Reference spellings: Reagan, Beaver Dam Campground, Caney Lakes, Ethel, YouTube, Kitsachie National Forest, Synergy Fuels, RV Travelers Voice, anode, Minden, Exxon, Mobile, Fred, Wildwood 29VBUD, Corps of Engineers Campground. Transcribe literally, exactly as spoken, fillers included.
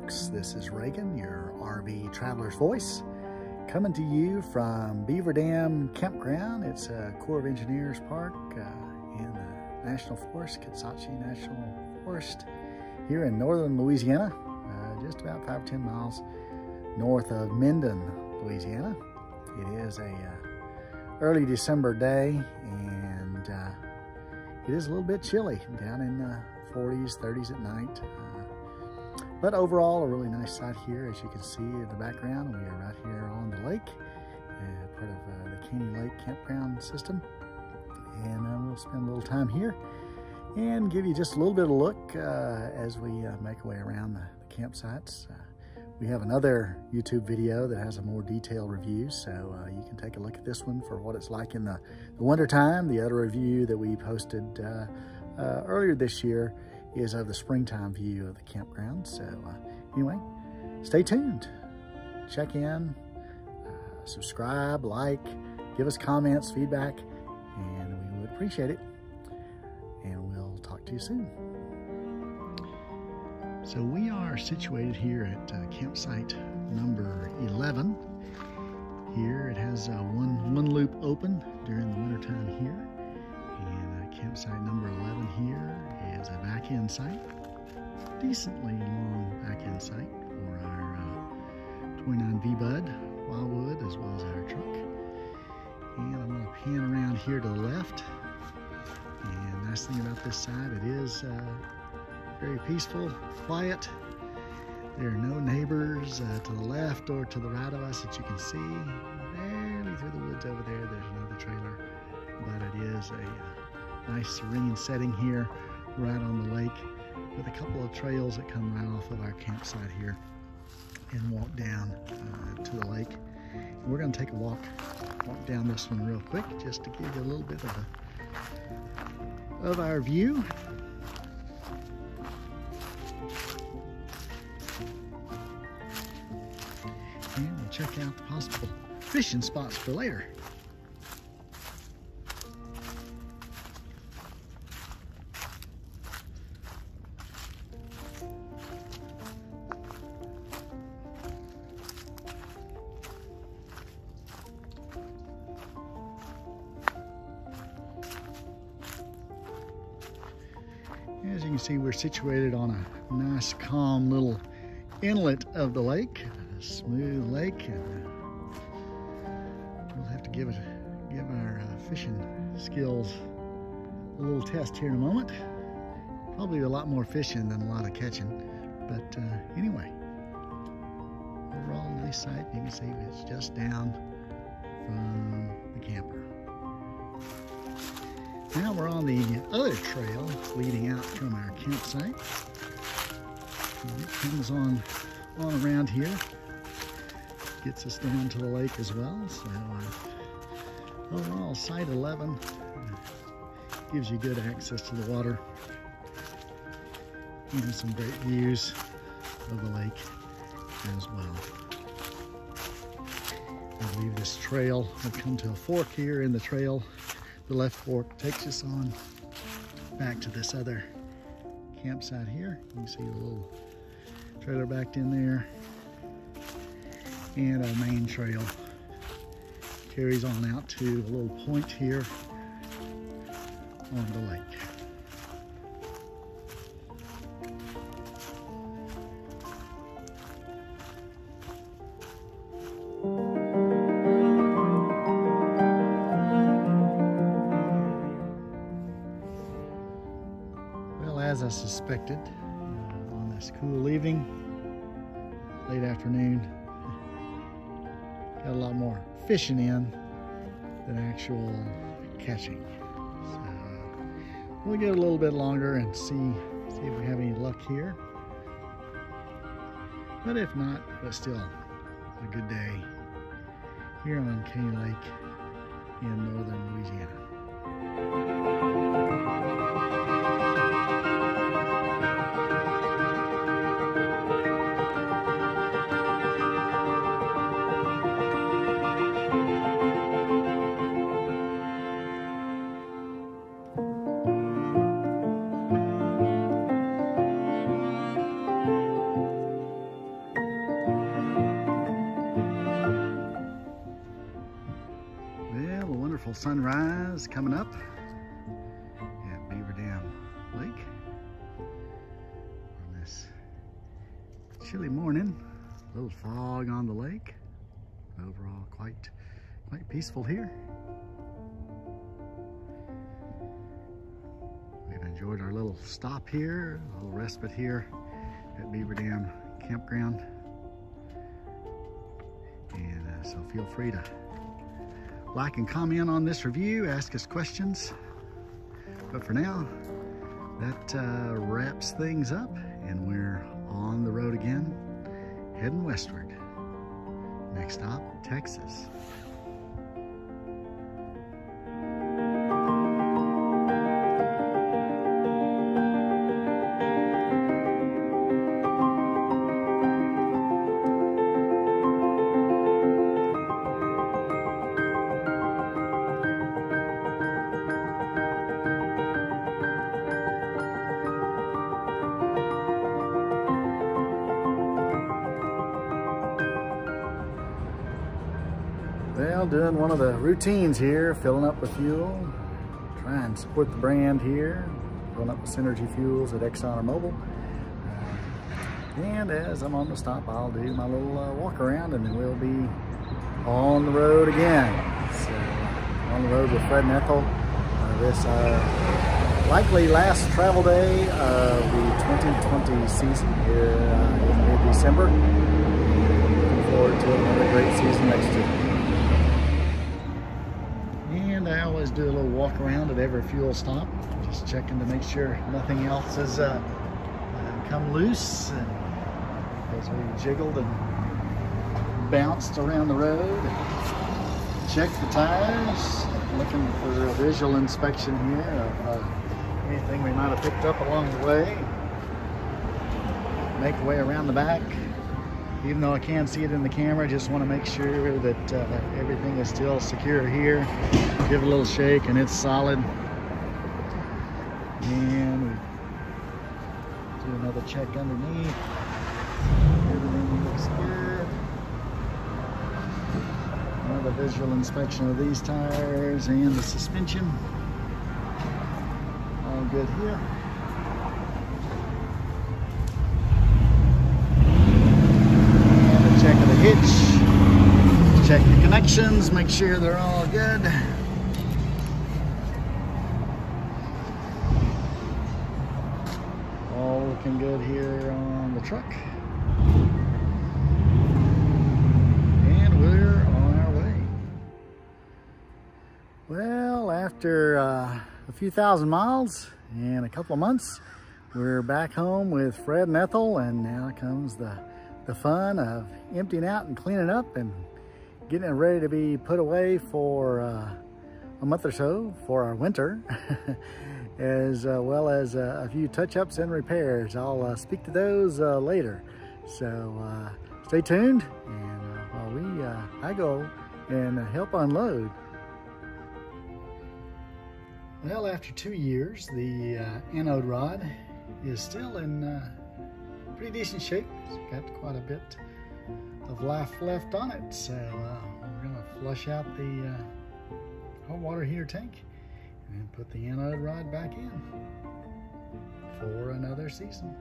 folks. This is Reagan, your R V Traveler's Voice, coming to you from Beaver Dam Campground. It's a Corps of Engineers park uh, in the National Forest, Kitsachie National Forest, here in northern Louisiana, uh, just about five or ten miles north of Minden, Louisiana. It is a uh, early December day, and uh, it is a little bit chilly, down in the forties, thirties at night. Uh, but overall, a really nice site here. As you can see in the background, we are right here on the lake, uh, part of uh, the Caney Lake campground system. And uh, we'll spend a little time here and give you just a little bit of a look uh, as we uh, make our way around the, the campsites. Uh, we have another YouTube video that has a more detailed review, so uh, you can take a look at this one for what it's like in the, the wintertime. The other review that we posted uh, uh, earlier this year is of the springtime view of the campground. So uh, anyway, stay tuned, check in, uh, subscribe, like, give us comments, feedback, and we would appreciate it. Talk to you soon. So we are situated here at uh, campsite number eleven. Here it has uh, one one loop open during the winter time here, and uh, campsite number eleven here is a back end site, decently long back end site for our uh, twenty-nine V B U D Wildwood as well as our truck. And I'm going to pan around here to the left. And nice thing about this side, it is uh, very peaceful, quiet. There are no neighbors uh, to the left or to the right of us that you can see. Barely through the woods over there, there's another trailer. But it is a nice, serene setting here, right on the lake, with a couple of trails that come right off of our campsite here and walk down uh, to the lake. And we're going to take a walk, walk down this one real quick, just to give you a little bit of a of our view. And we'll check out the possible fishing spots for later. As you can see, we're situated on a nice, calm little inlet of the lake, a smooth lake, and we'll have to give it, give our uh, fishing skills a little test here in a moment. Probably a lot more fishing than a lot of catching, but uh, anyway, overall nice site. You can see it's just down from the camper. Now we're on the other trail leading out from our campsite. And it comes on, on around here, gets us down to the lake as well. So uh, overall, site eleven uh, gives you good access to the water and some great views of the lake as well. I believe this trail will come to a fork here in the trail. The left fork takes us on back to this other campsite here. You can see the little trailer backed in there. And our main trail carries on out to a little point here on the lake. As I suspected, uh, on this cool evening, late afternoon, got a lot more fishing in than actual catching. So we'll get a little bit longer and see, see if we have any luck here. But if not, but still a good day here on Caney Lake in northern Louisiana. wonderful sunrise coming up at Beaver Dam Lake on this chilly morning. A little fog on the lake. Overall, quite quite peaceful here. We've enjoyed our little stop here, a little respite here at Beaver Dam Campground. And uh, so feel free to like and comment on this review, ask us questions. But for now, that uh, wraps things up, and we're on the road again, heading westward. Next stop, Texas. Well, doing one of the routines here, filling up with fuel, trying to support the brand here, filling up with Synergy Fuels at Exxon or Mobile. Uh, and as I'm on the stop, I'll do my little uh, walk around, and then we'll be on the road again. So, on the road with Fred and Ethel. Uh, this uh, likely last travel day of the twenty twenty season here in mid-December. Looking forward to another great season next year. I always do a little walk around at every fuel stop, just checking to make sure nothing else has uh, uh, come loose. And as we jiggled and bounced around the road, checked the tires, looking for a visual inspection here of uh, anything we might have picked up along the way. Make the way around the back. Even though I can't see it in the camera, just want to make sure that uh, everything is still secure here. Give it a little shake and it's solid. And we do another check underneath. Everything looks good. Another visual inspection of these tires and the suspension. All good here. Hitch, check the connections, make sure they're all good. All looking good here on the truck. And we're on our way. Well, after uh, a few thousand miles and a couple of months, we're back home with Fred and Ethel, and now comes the the fun of emptying out and cleaning up and getting it ready to be put away for uh, a month or so for our winter, as uh, well as uh, a few touch-ups and repairs. I'll uh, speak to those uh, later. So uh, stay tuned, and uh, while we, uh, I go and uh, help unload. Well, after two years, the uh, anode rod is still in uh, pretty decent shape. It's got quite a bit of life left on it, so uh, we're gonna flush out the uh, hot water heater tank and put the anode rod back in for another season.